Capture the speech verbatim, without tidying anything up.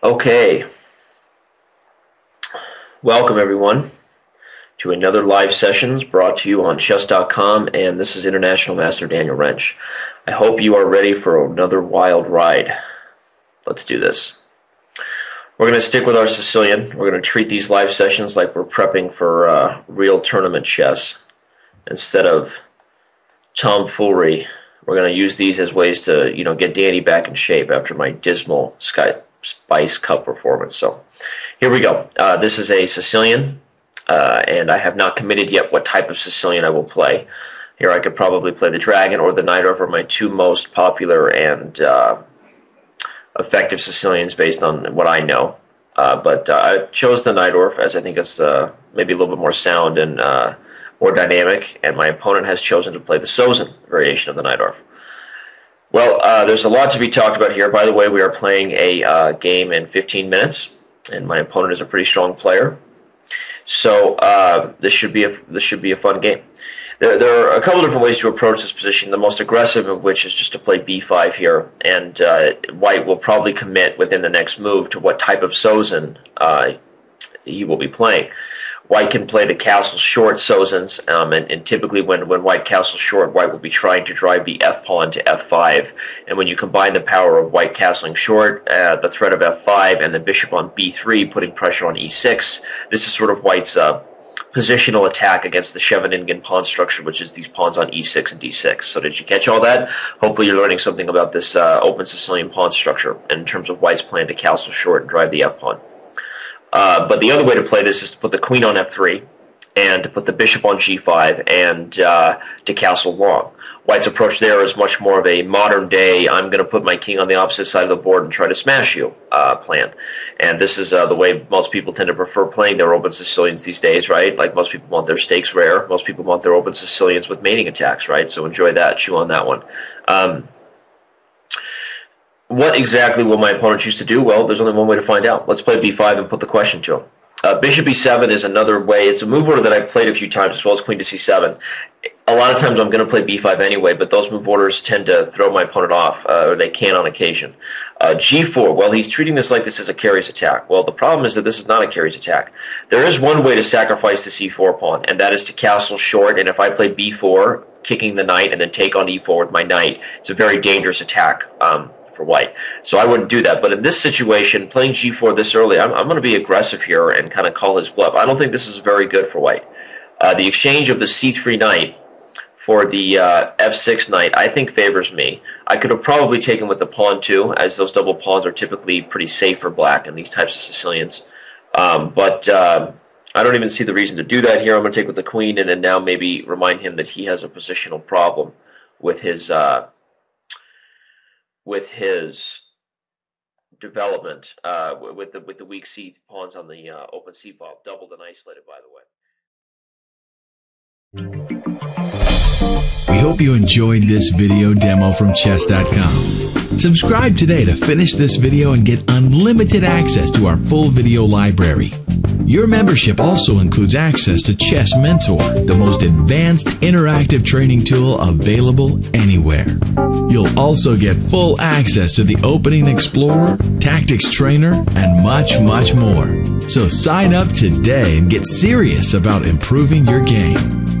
Okay, welcome everyone to another live sessions brought to you on chess dot com, and this is International Master Daniel Rensch. I hope you are ready for another wild ride. Let's do this. We're going to stick with our Sicilian. We're going to treat these live sessions like we're prepping for uh, real tournament chess. Instead of tomfoolery, we're going to use these as ways to, you know, get Danny back in shape after my dismal Skype Spice Cup performance. So here we go. Uh, this is a Sicilian, uh, and I have not committed yet what type of Sicilian I will play. Here I could probably play the Dragon or the Najdorf, are my two most popular and uh, effective Sicilians based on what I know. Uh, but uh, I chose the Najdorf as I think it's uh, maybe a little bit more sound and uh, more dynamic, and my opponent has chosen to play the Sozin variation of the Najdorf. Well, uh, there's a lot to be talked about here. By the way, we are playing a uh, game in fifteen minutes, and my opponent is a pretty strong player. So uh, this should be a this should be a fun game. There, there are a couple different ways to approach this position. The most aggressive of which is just to play b five here, and uh, White will probably commit within the next move to what type of Sozin uh, he will be playing. White can play the castle short Sozins, um, and, and typically when, when White castles short, White will be trying to drive the f-pawn to f five. And when you combine the power of White castling short, uh, the threat of f five, and the bishop on b three putting pressure on e six, this is sort of White's uh, positional attack against the Scheveningen pawn structure, which is these pawns on e six and d six. So did you catch all that? Hopefully you're learning something about this uh, open Sicilian pawn structure in terms of White's plan to castle short and drive the f-pawn. Uh, but the other way to play this is to put the queen on f three, and to put the bishop on g five, and uh, to castle long. White's approach there is much more of a modern-day, I'm going to put my king on the opposite side of the board and try to smash you uh, plan. And this is uh, the way most people tend to prefer playing their open Sicilians these days, right? Like, most people want their stakes rare. Most people want their open Sicilians with mating attacks, right? So enjoy that. Chew on that one. Um, What exactly will my opponent choose to do? Well, there's only one way to find out. Let's play b five and put the question to him. Uh, bishop e seven is another way. It's a move order that I've played a few times, as well as queen to c seven. A lot of times I'm going to play b five anyway, but those move orders tend to throw my opponent off, uh, or they can on occasion. Uh, g four, well, he's treating this like this is a carries attack. Well, the problem is that this is not a carries attack. There is one way to sacrifice the c four pawn, and that is to castle short, and if I play b four, kicking the knight, and then take on e four with my knight, it's a very dangerous attack. Um, For White. So I wouldn't do that. But in this situation, playing g four this early, I'm, I'm going to be aggressive here and kind of call his bluff. I don't think this is very good for White. Uh, the exchange of the c three knight for the uh, f six knight, I think, favors me. I could have probably taken with the pawn too, as those double pawns are typically pretty safe for black in these types of Sicilians. Um, but uh, I don't even see the reason to do that here. I'm going to take with the queen, and then now maybe remind him that he has a positional problem with his... Uh, with his development, uh, with the with the weak c pawns on the uh, open c file, doubled and isolated, by the way. We hope you enjoyed this video demo from chess dot com. Subscribe today to finish this video and get unlimited access to our full video library. Your membership also includes access to Chess Mentor, the most advanced interactive training tool available anywhere. You'll also get full access to the Opening Explorer, Tactics Trainer, and much, much more. So sign up today and get serious about improving your game.